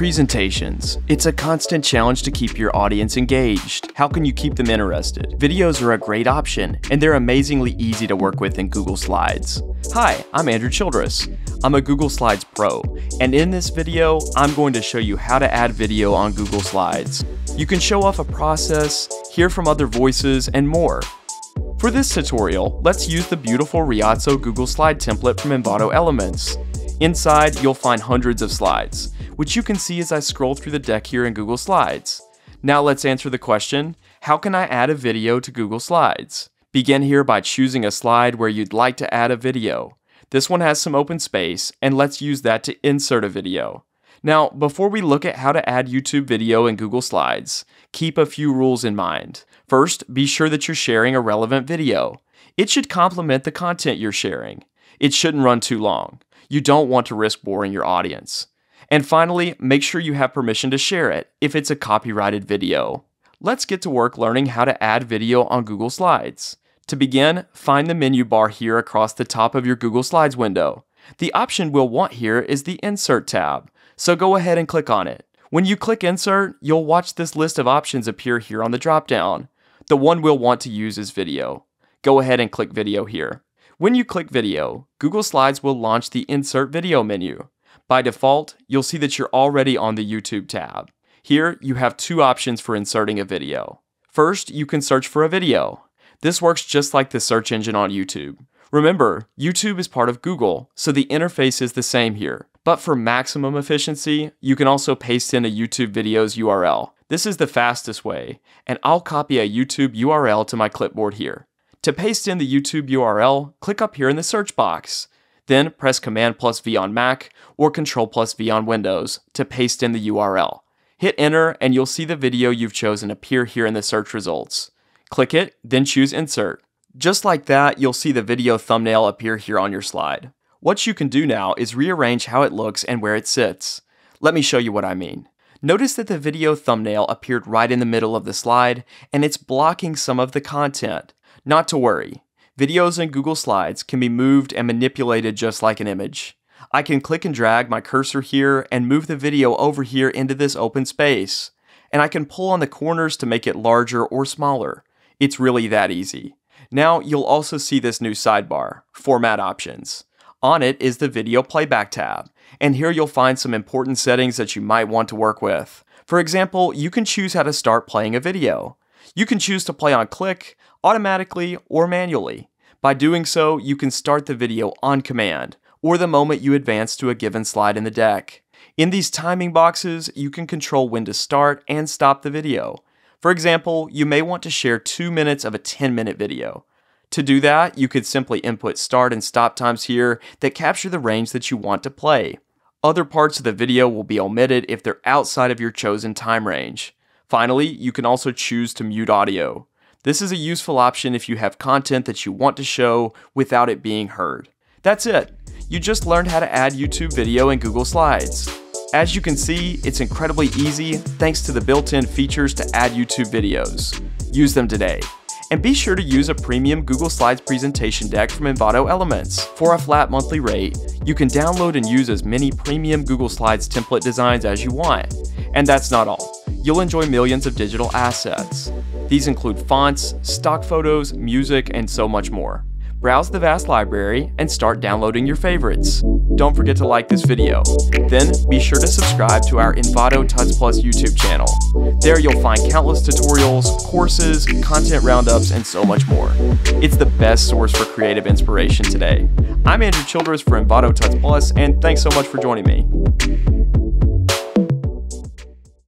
presentations. It's a constant challenge to keep your audience engaged. How can you keep them interested? Videos are a great option, and they're amazingly easy to work with in Google Slides. Hi, I'm Andrew Childress. I'm a Google Slides pro, and in this video, I'm going to show you how to add video on Google Slides. You can show off a process, hear from other voices, and more. For this tutorial, let's use the beautiful Riazo Google Slide template from Envato Elements. Inside, you'll find hundreds of slides, which you can see as I scroll through the deck here in Google Slides. Now let's answer the question, how can I add a video to Google Slides? Begin here by choosing a slide where you'd like to add a video. This one has some open space, and let's use that to insert a video. Now, before we look at how to add YouTube video in Google Slides, keep a few rules in mind. First, be sure that you're sharing a relevant video. It should complement the content you're sharing. It shouldn't run too long. You don't want to risk boring your audience. And finally, make sure you have permission to share it if it's a copyrighted video. Let's get to work learning how to add video on Google Slides. To begin, find the menu bar here across the top of your Google Slides window. The option we'll want here is the Insert tab, so go ahead and click on it. When you click Insert, you'll watch this list of options appear here on the drop-down. The one we'll want to use is Video. Go ahead and click Video here. When you click Video, Google Slides will launch the Insert Video menu. By default, you'll see that you're already on the YouTube tab. Here, you have two options for inserting a video. First, you can search for a video. This works just like the search engine on YouTube. Remember, YouTube is part of Google, so the interface is the same here. But for maximum efficiency, you can also paste in a YouTube video's URL. This is the fastest way, and I'll copy a YouTube URL to my clipboard here. To paste in the YouTube URL, click up here in the search box. Then press Command+V on Mac or Control+V on Windows to paste in the URL. Hit Enter and you'll see the video you've chosen appear here in the search results. Click it, then choose Insert. Just like that, you'll see the video thumbnail appear here on your slide. What you can do now is rearrange how it looks and where it sits. Let me show you what I mean. Notice that the video thumbnail appeared right in the middle of the slide, and it's blocking some of the content. Not to worry. Videos in Google Slides can be moved and manipulated just like an image. I can click and drag my cursor here and move the video over here into this open space. And I can pull on the corners to make it larger or smaller. It's really that easy. Now you'll also see this new sidebar, Format Options. On it is the Video Playback tab. And here you'll find some important settings that you might want to work with. For example, you can choose how to start playing a video. You can choose to play on click, automatically, or manually. By doing so, you can start the video on command, or the moment you advance to a given slide in the deck. In these timing boxes, you can control when to start and stop the video. For example, you may want to share 2 minutes of a 10-minute video. To do that, you could simply input start and stop times here that capture the range that you want to play. Other parts of the video will be omitted if they're outside of your chosen time range. Finally, you can also choose to mute audio. This is a useful option if you have content that you want to show without it being heard. That's it. You just learned how to add YouTube video in Google Slides. As you can see, it's incredibly easy thanks to the built-in features to add YouTube videos. Use them today. And be sure to use a premium Google Slides presentation deck from Envato Elements. For a flat monthly rate, you can download and use as many premium Google Slides template designs as you want. And that's not all. You'll enjoy millions of digital assets. These include fonts, stock photos, music, and so much more. Browse the vast library and start downloading your favorites. Don't forget to like this video. Then be sure to subscribe to our Envato Tuts+ YouTube channel. There you'll find countless tutorials, courses, content roundups, and so much more. It's the best source for creative inspiration today. I'm Andrew Childress for Envato Tuts+, and thanks so much for joining me.